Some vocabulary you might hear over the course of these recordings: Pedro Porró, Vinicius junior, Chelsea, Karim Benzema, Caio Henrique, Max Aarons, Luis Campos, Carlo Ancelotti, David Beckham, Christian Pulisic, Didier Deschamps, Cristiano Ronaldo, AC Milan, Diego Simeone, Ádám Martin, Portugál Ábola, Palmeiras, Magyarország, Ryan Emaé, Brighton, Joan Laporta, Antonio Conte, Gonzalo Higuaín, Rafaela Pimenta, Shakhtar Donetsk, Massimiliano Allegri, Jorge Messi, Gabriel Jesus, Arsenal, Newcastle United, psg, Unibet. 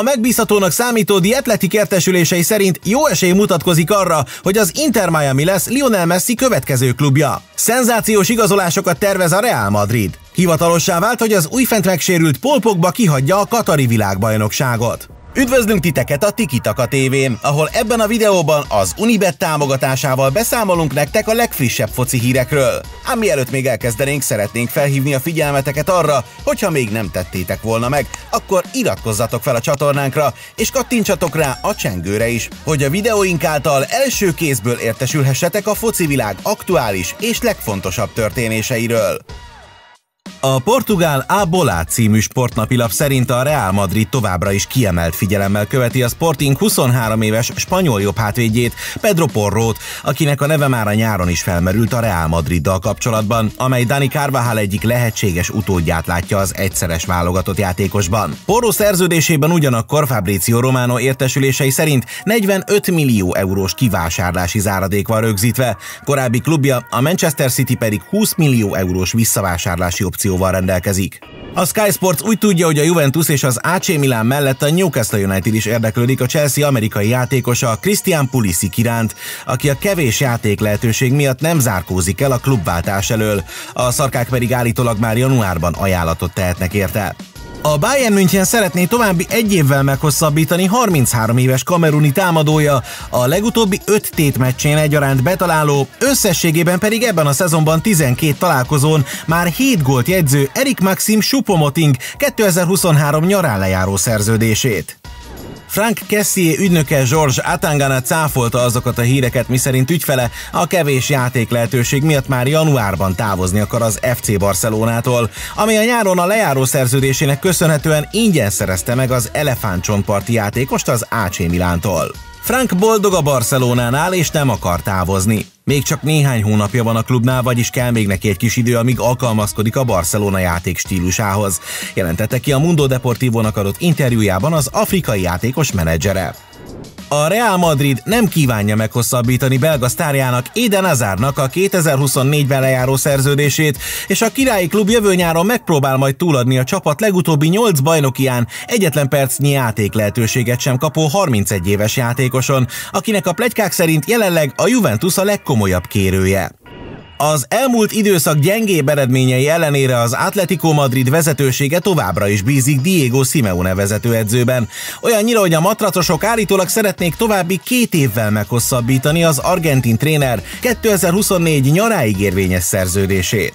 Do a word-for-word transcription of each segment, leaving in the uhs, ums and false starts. A megbízhatónak számító Di Atletik értesülései szerint jó esély mutatkozik arra, hogy az Inter Miami lesz Lionel Messi következő klubja. Szenzációs igazolásokat tervez a Real Madrid. Hivatalossá vált, hogy az újfent megsérült Paul Pogba kihagyja a katari világbajnokságot. Üdvözlünk titeket a Tikitaka tévén, ahol ebben a videóban az Unibet támogatásával beszámolunk nektek a legfrissebb foci hírekről. Ám mielőtt még elkezdenénk, szeretnénk felhívni a figyelmeteket arra, hogyha még nem tettétek volna meg, akkor iratkozzatok fel a csatornánkra, és kattintsatok rá a csengőre is, hogy a videóink által első kézből értesülhessetek a foci világ aktuális és legfontosabb történéseiről. A Portugál Ábola című sportnapilap szerint a Real Madrid továbbra is kiemelt figyelemmel követi a Sporting huszonhárom éves spanyol jobbhátvédjét, Pedro Porrót, akinek a neve már a nyáron is felmerült a Real Madriddal kapcsolatban, amely Dani Carvajal egyik lehetséges utódját látja az egyszeres válogatott játékosban. Porró szerződésében ugyanakkor Fabricio Romano értesülései szerint negyvenöt millió eurós kivásárlási záradék van rögzítve, korábbi klubja, a Manchester City pedig húsz millió eurós visszavásárlási opció rendelkezik. A Sky Sports úgy tudja, hogy a Juventus és az á cé Milan mellett a Newcastle United is érdeklődik a Chelsea amerikai játékosa Christian Pulisic iránt, aki a kevés játék lehetőség miatt nem zárkózik el a klubváltás elől, a szarkák pedig állítólag már januárban ajánlatot tehetnek érte. A Bayern München szeretné további egy évvel meghosszabbítani harminchárom éves kameruni támadója, a legutóbbi öt tétmeccsén egyaránt betaláló, összességében pedig ebben a szezonban tizenkét találkozón már hét gólt jegyző Erik Maxim Choupo-Moting kétezer-huszonhárom nyarán lejáró szerződését. Frank Kessie ügynöke George Atangana cáfolta azokat a híreket, miszerint ügyfele a kevés játék lehetőség miatt már januárban távozni akar az ef cé Barcelonától, ami a nyáron a lejáró szerződésének köszönhetően ingyen szerezte meg az elefántcsontparti játékost az á cé Milántól. Frank boldog a Barcelonánál és nem akar távozni. Még csak néhány hónapja van a klubnál, vagyis kell még neki egy kis idő, amíg alkalmazkodik a Barcelona játék stílusához, jelentette ki a Mundo Deportivo-nak adott interjújában az afrikai játékos menedzsere. A Real Madrid nem kívánja meghosszabbítani belga sztárjának Eden Hazardnak a kétezer-huszonnégyben lejáró szerződését, és a királyi klub jövő nyáron megpróbál majd túladni a csapat legutóbbi nyolc bajnokián egyetlen percnyi játék lehetőséget sem kapó harmincegy éves játékoson, akinek a pletykák szerint jelenleg a Juventus a legkomolyabb kérője. Az elmúlt időszak gyengébb eredményei ellenére az Atlético Madrid vezetősége továbbra is bízik Diego Simeone vezetőedzőben. Olyannyira, hogy a matracosok állítólag szeretnék további két évvel meghosszabbítani az argentin tréner kétezer-huszonnégy nyaráig érvényes szerződését.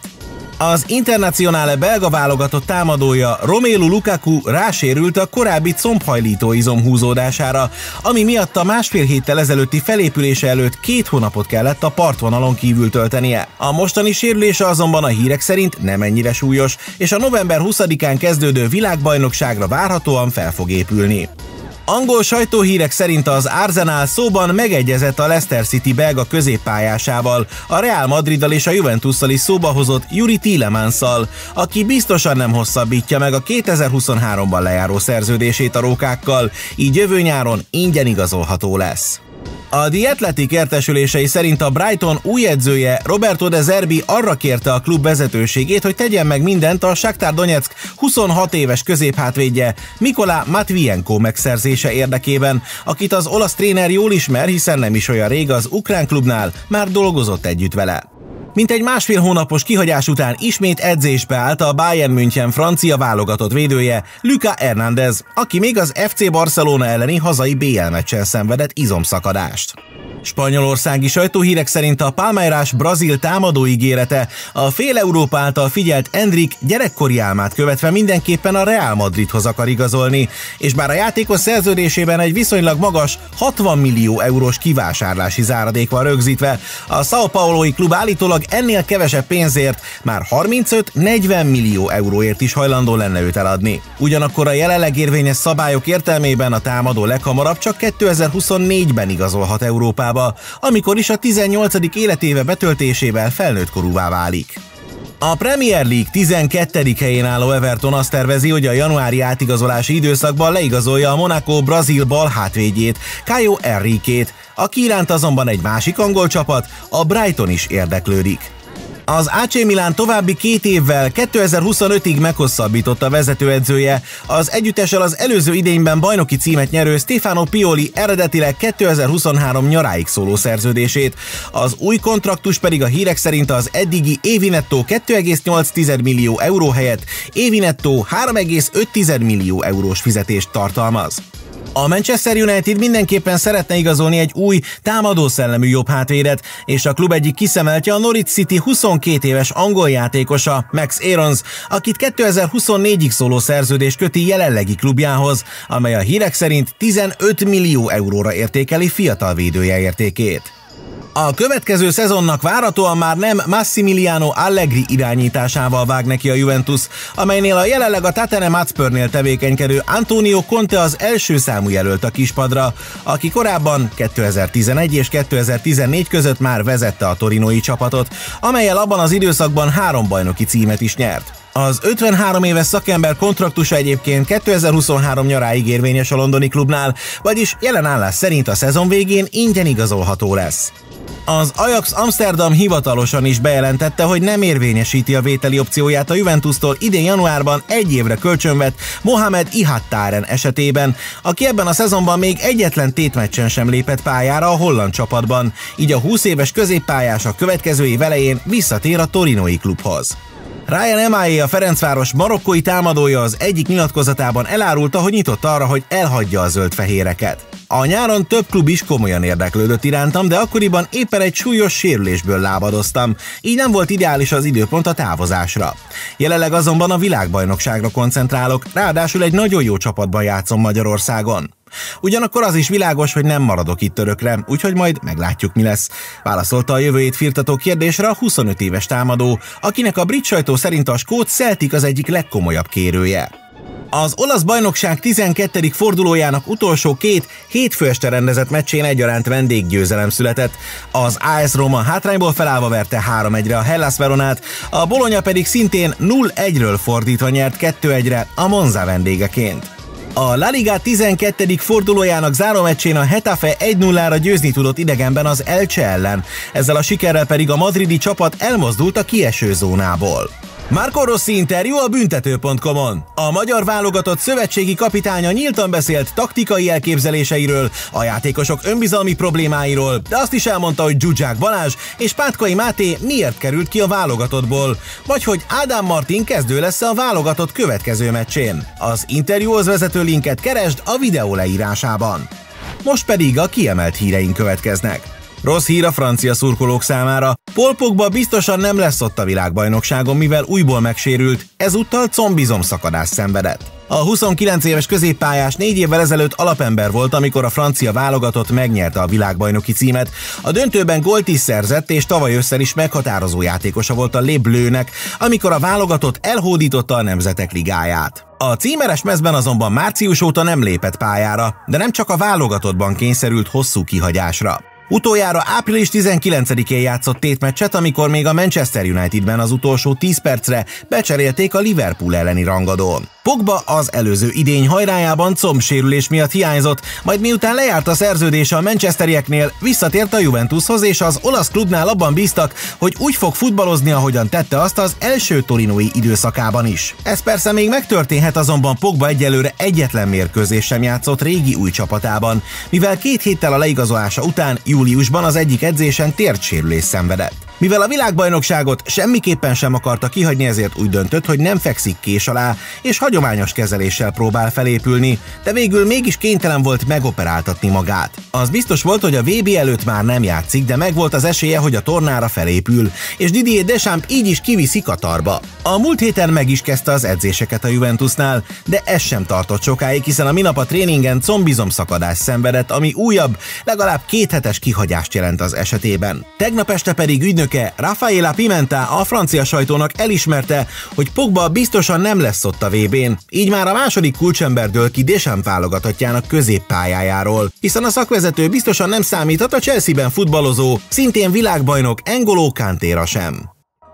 Az Internazionale belga válogatott támadója Romelu Lukaku rásérült a korábbi combhajlító izom húzódására, ami miatt a másfél héttel ezelőtti felépülése előtt két hónapot kellett a partvonalon kívül töltenie. A mostani sérülése azonban a hírek szerint nem ennyire súlyos, és a november huszadikán kezdődő világbajnokságra várhatóan fel fog épülni. Angol sajtóhírek szerint az Arsenal szóban megegyezett a Leicester City belga középpályásával, a Real Madriddal és a Juventusszal is szóba hozott Yuri Tielemansszal, aki biztosan nem hosszabbítja meg a kétezer-huszonháromban lejáró szerződését a rókákkal, így jövő nyáron ingyen igazolható lesz. A Di Atletik értesülései szerint a Brighton új edzője Roberto De Zerbi arra kérte a klub vezetőségét, hogy tegyen meg mindent a Shakhtar Donetsk huszonhat éves középhátvédje Mikola Matvienko megszerzése érdekében, akit az olasz tréner jól ismer, hiszen nem is olyan rég az ukrán klubnál már dolgozott együtt vele. Mintegy másfél hónapos kihagyás után ismét edzésbe állt a Bayern München francia válogatott védője Lucas Hernández, aki még az ef cé Barcelona elleni hazai bé el meccsen szenvedett izomszakadást. Spanyolországi sajtóhírek szerint a Palmeiras brazil támadó ígérete a fél Európa által figyelt Endrick gyerekkori álmát követve mindenképpen a Real Madridhoz akar igazolni, és bár a játékos szerződésében egy viszonylag magas hatvan millió eurós kivásárlási záradék van rögzítve, a São Paulói klub állítólag ennél kevesebb pénzért már harmincöt-negyven millió euróért is hajlandó lenne őt eladni. Ugyanakkor a jelenleg érvényes szabályok értelmében a támadó leghamarabb csak kétezer-huszonnégyben igazolhat Európába, amikor is a tizennyolcadik életéve betöltésével felnőtt korúvá válik. A Premier League tizenkettedik helyén álló Everton azt tervezi, hogy a januári átigazolási időszakban leigazolja a Monaco brazil bal hátvédjét, Caio Henrique-t, aki iránt azonban egy másik angol csapat, a Brighton is érdeklődik. Az á cé Milan további két évvel kétezer-huszonötig meghosszabbította vezetőedzője. Az együttessel az előző idényben bajnoki címet nyerő Stefano Pioli eredetileg kétezer-huszonhárom nyaráig szóló szerződését. Az új kontraktus pedig a hírek szerint az eddigi évi nettó két egész nyolc millió euró helyett évi nettó három egész öt millió eurós fizetést tartalmaz. A Manchester United mindenképpen szeretne igazolni egy új, támadó szellemű jobb hátvédet, és a klub egyik kiszemeltje a Norwich City huszonkét éves angol játékosa, Max Aarons, akit kétezer-huszonnégyig szóló szerződés köti jelenlegi klubjához, amely a hírek szerint tizenöt millió euróra értékeli fiatal védője értékét. A következő szezonnak várhatóan már nem Massimiliano Allegri irányításával vág neki a Juventus, amelynél a jelenleg a Tottenham Hotspurnél tevékenykedő Antonio Conte az első számú jelölt a kispadra, aki korábban kétezer-tizenegy és kétezer-tizennégy között már vezette a torinói csapatot, amelyel abban az időszakban három bajnoki címet is nyert. Az ötvenhárom éves szakember kontraktusa egyébként kétezer-huszonhárom nyaráig érvényes a londoni klubnál, vagyis jelen állás szerint a szezon végén ingyen igazolható lesz. Az Ajax Amsterdam hivatalosan is bejelentette, hogy nem érvényesíti a vételi opcióját a Juventustól idén januárban egy évre kölcsönvett Mohamed Ihattáren esetében, aki ebben a szezonban még egyetlen tétmeccsen sem lépett pályára a holland csapatban, így a húsz éves középpályás a következő év elején visszatér a torinói klubhoz. Ryan Emaé, a Ferencváros marokkói támadója az egyik nyilatkozatában elárulta, hogy nyitott arra, hogy elhagyja a zöldfehéreket. A nyáron több klub is komolyan érdeklődött irántam, de akkoriban éppen egy súlyos sérülésből lábadoztam, így nem volt ideális az időpont a távozásra. Jelenleg azonban a világbajnokságra koncentrálok, ráadásul egy nagyon jó csapatban játszom Magyarországon. Ugyanakkor az is világos, hogy nem maradok itt örökre, úgyhogy majd meglátjuk, mi lesz, válaszolta a jövőjét firtató kérdésre a huszonöt éves támadó, akinek a brit sajtó szerint a skót Celtic az egyik legkomolyabb kérője. Az olasz bajnokság tizenkettedik fordulójának utolsó két hétfő este rendezett meccsén egyaránt vendéggyőzelem született. Az á es Roma hátrányból felállva verte három egyre a Hellas Veronát, a Bologna pedig szintén null egyről fordítva nyert kettő egyre a Monza vendégeként. A La Liga tizenkettedik fordulójának záromeccsén a Hetafe egy nullára győzni tudott idegenben az Elche ellen, ezzel a sikerrel pedig a madridi csapat elmozdult a kieső zónából. Marco Rossi interjú a büntető pont com-on. A magyar válogatott szövetségi kapitánya nyíltan beszélt taktikai elképzeléseiről, a játékosok önbizalmi problémáiról, de azt is elmondta, hogy Dzsudzsák Balázs és Pátkai Máté miért került ki a válogatottból, vagy hogy Ádám Martin kezdő lesz a válogatott következő meccsén. Az interjúhoz vezető linket keresd a videó leírásában. Most pedig a kiemelt híreink következnek. Rossz hír a francia szurkolók számára. Paul Pogba biztosan nem lesz ott a világbajnokságon, mivel újból megsérült, ezúttal combizomszakadást szenvedett. A huszonkilenc éves középpályás négy évvel ezelőtt alapember volt, amikor a francia válogatott megnyerte a világbajnoki címet. A döntőben gólt is szerzett, és tavaly ősszel is meghatározó játékosa volt a Les Bleus-nek, amikor a válogatott elhódította a Nemzetek Ligáját. A címeres mezben azonban március óta nem lépett pályára, de nem csak a válogatottban kényszerült hosszú kihagyásra. Utoljára április tizenkilencedikén játszott tétmeccset, amikor még a Manchester Unitedben az utolsó tíz percre becserélték a Liverpool elleni rangadón. Pogba az előző idény hajrájában combsérülés miatt hiányzott, majd miután lejárt a szerződése a manchesterieknél, visszatért a Juventushoz, és az olasz klubnál abban bíztak, hogy úgy fog futballozni, ahogyan tette azt az első torinói időszakában is. Ez persze még megtörténhet, azonban Pogba egyelőre egyetlen mérkőzés sem játszott régi új csapatában, mivel két héttel a leigazolása után júliusban az egyik edzésen térdsérülés szenvedett. Mivel a világbajnokságot semmiképpen sem akarta kihagyni, ezért úgy döntött, hogy nem fekszik kés alá, és hagyományos kezeléssel próbál felépülni, de végül mégis kénytelen volt megoperáltatni magát. Az biztos volt, hogy a vé bé előtt már nem játszik, de megvolt az esélye, hogy a tornára felépül, és Didier Deschamps így is kiviszi Katarba. A múlt héten meg is kezdte az edzéseket a Juventusnál, de ez sem tartott sokáig, hiszen a minap a tréningen combizomszakadást szenvedett, ami újabb, legalább két hetes kihagyást jelent az esetében. Tegnap este pedig ügynök Rafaela Pimenta a francia sajtónak elismerte, hogy Pogba biztosan nem lesz ott a vé bén, így már a második kulcsember dől ki Deschamps válogatottjának középpályájáról, hiszen a szakvezető biztosan nem számíthat a Chelsea-ben futballozó, szintén világbajnok N'Golo Kantéra sem.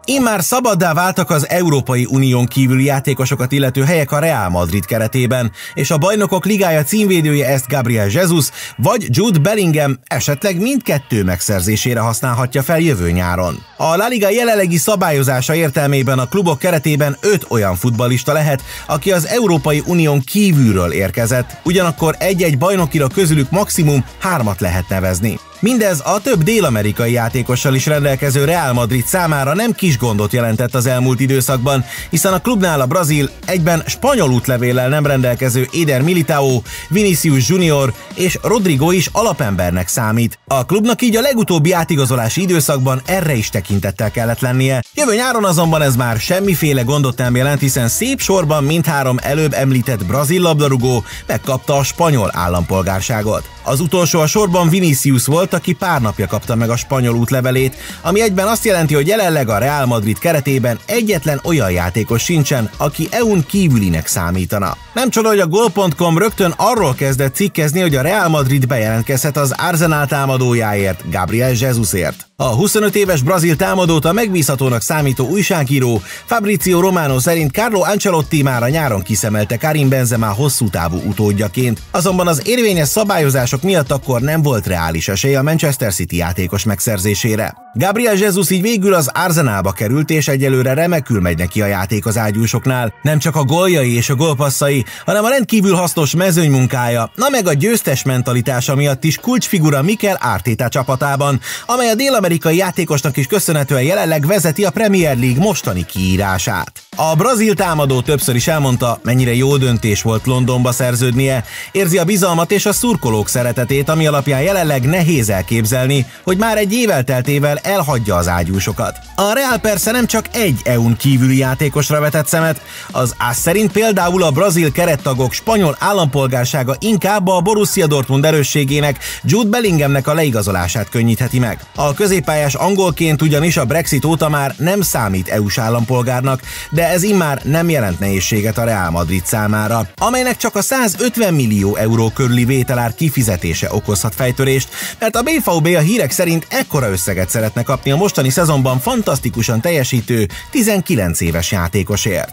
Immár szabaddá váltak az Európai Unión kívüli játékosokat illető helyek a Real Madrid keretében, és a Bajnokok Ligája címvédője ezt Gabriel Jesus vagy Jude Bellingham esetleg mindkettő megszerzésére használhatja fel jövő nyáron. A La Liga jelenlegi szabályozása értelmében a klubok keretében öt olyan futballista lehet, aki az Európai Unión kívülről érkezett, ugyanakkor egy-egy bajnokira közülük maximum hármat lehet nevezni. Mindez a több dél-amerikai játékossal is rendelkező Real Madrid számára nem kis gondot jelentett az elmúlt időszakban, hiszen a klubnál a brazil, egyben spanyol útlevéllel nem rendelkező Éder Militão, Vinicius junior és Rodrigo is alapembernek számít. A klubnak így a legutóbbi átigazolási időszakban erre is tekintettel kellett lennie. Jövő nyáron azonban ez már semmiféle gondot nem jelent, hiszen szép sorban mindhárom előbb említett brazil labdarúgó megkapta a spanyol állampolgárságot. Az utolsó a sorban Vinicius volt, aki pár napja kapta meg a spanyol útlevelét, ami egyben azt jelenti, hogy jelenleg a Real Madrid keretében egyetlen olyan játékos sincsen, aki é unión kívülinek számítana. Nem csoda, hogy a gól pont com rögtön arról kezdett cikkezni, hogy a Real Madrid bejelentkezhet az Arsenal támadójáért, Gabriel Jesusért. A huszonöt éves brazil támadót a megbízhatónak számító újságíró Fabricio Romano szerint Carlo Ancelotti már a nyáron kiszemelte Karim Benzema hosszú távú utódjaként, azonban az érvényes szabályozások miatt akkor nem volt reális esély a Manchester City játékos megszerzésére. Gabriel Jesus így végül az Arsenalba került, és egyelőre remekül megy neki a játék az ágyúsoknál. Nem csak a góljai és a gólpasszai, hanem a rendkívül hasznos mezőnymunkája, na meg a győztes mentalitása miatt is kulcsfigura Mikel Arteta csapatában, amely a dél-amerikai játékosnak is köszönhetően jelenleg vezeti a Premier League mostani kiírását. A brazil támadó többször is elmondta, mennyire jó döntés volt Londonba szerződnie, érzi a bizalmat és a szurkolók szeretetét, ami alapján jelenleg nehéz elképzelni, hogy már egy év elteltével elhagyja az ágyúsokat. A Real persze nem csak egy é unión kívüli játékosra vetett szemet, az á es szerint például a brazil kerettagok spanyol állampolgársága inkább a Borussia Dortmund erősségének, Jude Bellinghamnek a leigazolását könnyítheti meg. A középpályás angolként ugyanis a Brexit óta már nem számít é uniós állampolgárnak, de ez immár nem jelent nehézséget a Real Madrid számára, amelynek csak a százötven millió euró körüli vételár kifizetése okozhat fejtörést, mert a bé vé bé a hírek szerint ekkora összeget szeret kapni a mostani szezonban fantasztikusan teljesítő tizenkilenc éves játékosért.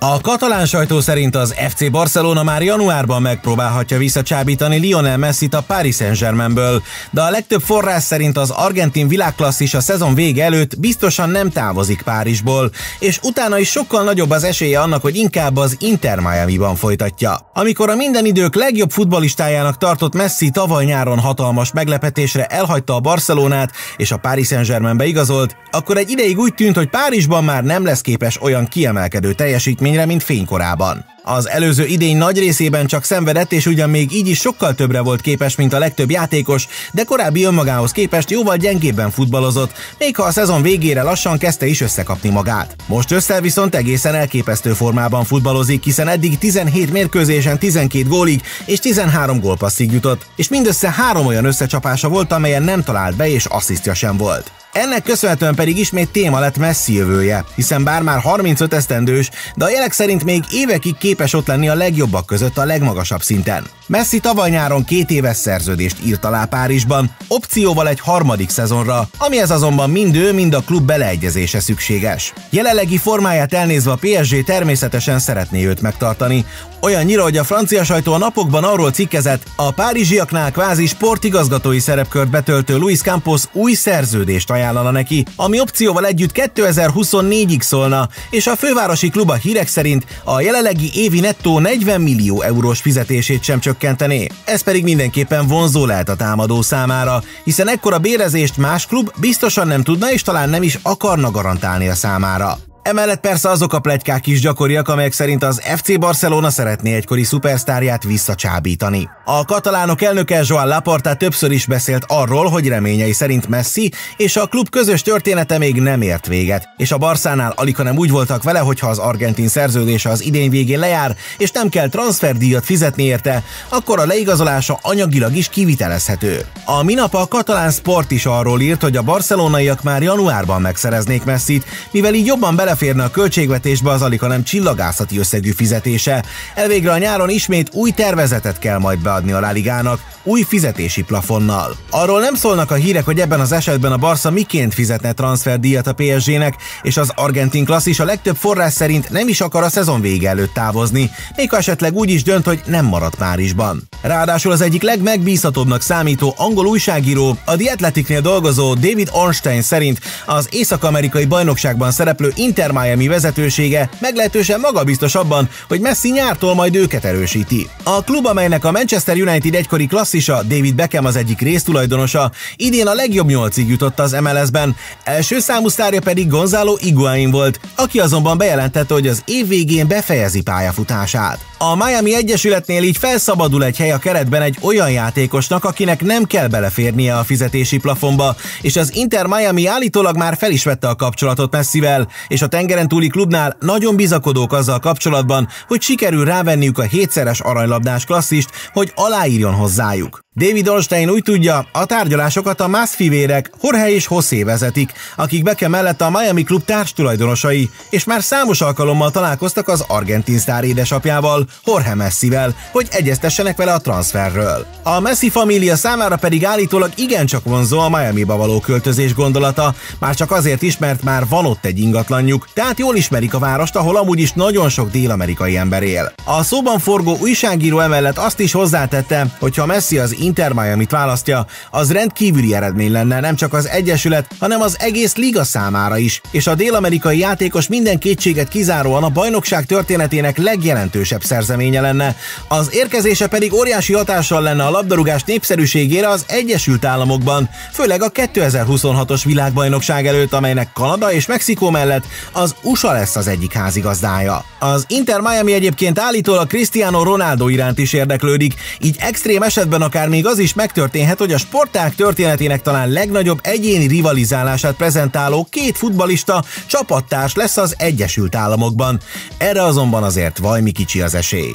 A katalán sajtó szerint az ef cé Barcelona már januárban megpróbálhatja visszacsábítani Lionel Messit a Paris Saint-Germainből, de a legtöbb forrás szerint az argentin világklasszis a szezon vége előtt biztosan nem távozik Párizsból, és utána is sokkal nagyobb az esélye annak, hogy inkább az Inter Miami-ban folytatja. Amikor a minden idők legjobb futballistájának tartott Messi tavaly nyáron hatalmas meglepetésre elhagyta a Barcelonát és a Paris Saint-Germainbe igazolt, akkor egy ideig úgy tűnt, hogy Párizsban már nem lesz képes olyan kiemelkedő teljesítmény, mint fénykorában. Az előző idény nagy részében csak szenvedett, és ugyan még így is sokkal többre volt képes, mint a legtöbb játékos, de korábbi önmagához képest jóval gyengébben futballozott, még ha a szezon végére lassan kezdte is összekapni magát. Most össze viszont egészen elképesztő formában futballozik, hiszen eddig tizenhét mérkőzésen tizenkét gólig és tizenhárom gólpasszig jutott, és mindössze három olyan összecsapása volt, amelyen nem talált be és asszisztja sem volt. Ennek köszönhetően pedig ismét téma lett Messi jövője, hiszen bár már harmincöt esztendős, de a jelek szerint még évekig képes ott lenni a legjobbak között a legmagasabb szinten. Messi tavaly nyáron két éves szerződést írt alá Párizsban, opcióval egy harmadik szezonra, amihez azonban mind ő, mind a klub beleegyezése szükséges. Jelenlegi formáját elnézve a pé es gé természetesen szeretné őt megtartani, olyannyira, hogy a francia sajtó a napokban arról cikkezett, a párizsiaknál kvázi sportigazgatói szerepkört betöltő Luis Campos új szerződést ajánlana neki, ami opcióval együtt kétezer-huszonnégyig szólna, és a fővárosi klub a hírek szerint a jelenlegi évi nettó negyven millió eurós fizetését sem csökkentené. Ez pedig mindenképpen vonzó lehet a támadó számára, hiszen ekkora bérezést más klub biztosan nem tudna és talán nem is akarna garantálni a számára. Emellett persze azok a pletykák is gyakoriak, amelyek szerint az ef cé Barcelona szeretné egykori szupersztárját visszacsábítani. A katalánok elnöke Joan Laporta többször is beszélt arról, hogy reményei szerint Messi és a klub közös története még nem ért véget, és a Barszánál alighanem úgy voltak vele, hogyha az argentin szerződése az idény végén lejár, és nem kell transferdíjat fizetni érte, akkor a leigazolása anyagilag is kivitelezhető. A minap a katalán Sport is arról írt, hogy a barcelonaiak már januárban megszereznék Messit, mivel így jobban bele férne a költségvetésbe az alighanem csillagászati összegű fizetése. Elvégre a nyáron ismét új tervezetet kell majd beadni a La Ligának, új fizetési plafonnal. Arról nem szólnak a hírek, hogy ebben az esetben a Barca miként fizetne transferdíjat a pé es gének, és az argentin klasszis a legtöbb forrás szerint nem is akar a szezon vége előtt távozni, még ha esetleg úgy is dönt, hogy nem marad Párizsban. Ráadásul az egyik legmegbízhatóbbnak számító angol újságíró, a Di Atletiknél dolgozó David Ornstein szerint az észak-amerikai bajnokságban szereplő Inter Miami vezetősége meglehetősen magabiztos abban, hogy Messi nyártól majd őket erősíti. A klub, amelynek a Manchester United egykori klasszisa David Beckham az egyik résztulajdonosa, idén a legjobb nyolcig jutott az em el es-ben, első számú sztárja pedig Gonzalo Higuaín volt, aki azonban bejelentette, hogy az év végén befejezi pályafutását. A Miami Egyesületnél így felszabadul egy hely a keretben egy olyan játékosnak, akinek nem kell beleférnie a fizetési plafonba, és az Inter Miami állítólag már fel is vette a kapcsolatot Messivel, és a tengeren túli klubnál nagyon bizakodók azzal kapcsolatban, hogy sikerül rávenniük a hétszeres aranylabdás klasszist, hogy aláírjon hozzájuk. David Ornstein úgy tudja, a tárgyalásokat a Masfivérek, Jorge és José vezetik, akik Beckham mellett a Miami klub társtulajdonosai, és már számos alkalommal találkoztak az argentin sztár édesapjával, Jorge Messivel, hogy egyeztessenek vele a transferről. A Messi família számára pedig állítólag igencsak vonzó a Miamiba való költözés gondolata, már csak azért is, mert már van ott egy ingatlanjuk, tehát jól ismerik a várost, ahol amúgy is nagyon sok dél-amerikai ember él. A szóban forgó újságíró emellett azt is hozzátette, hogy ha Messi az Inter Miamit választja, az rendkívüli eredmény lenne nem csak az Egyesület, hanem az egész liga számára is, és a dél-amerikai játékos minden kétséget kizáróan a bajnokság történetének legjelentősebb szerzeménye lenne, az érkezése pedig óriási hatással lenne a labdarúgás népszerűségére az Egyesült Államokban, főleg a kétezer-huszonhatos világbajnokság előtt, amelynek Kanada és Mexikó mellett az u es á lesz az egyik házigazdája. Az Inter Miami egyébként állítólag Cristiano Ronaldo iránt is érdeklődik, így extrém esetben akár még az is megtörténhet, hogy a sportág történetének talán legnagyobb egyéni rivalizálását prezentáló két futballista csapattárs lesz az Egyesült Államokban. Erre azonban azért vajmi kicsi az esély.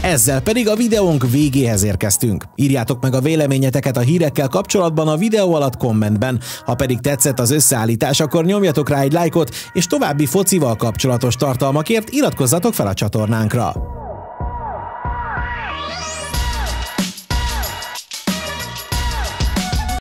Ezzel pedig a videónk végéhez érkeztünk. Írjátok meg a véleményeteket a hírekkel kapcsolatban a videó alatt kommentben, ha pedig tetszett az összeállítás, akkor nyomjatok rá egy lájkot, és további focival kapcsolatos tartalmakért iratkozzatok fel a csatornánkra.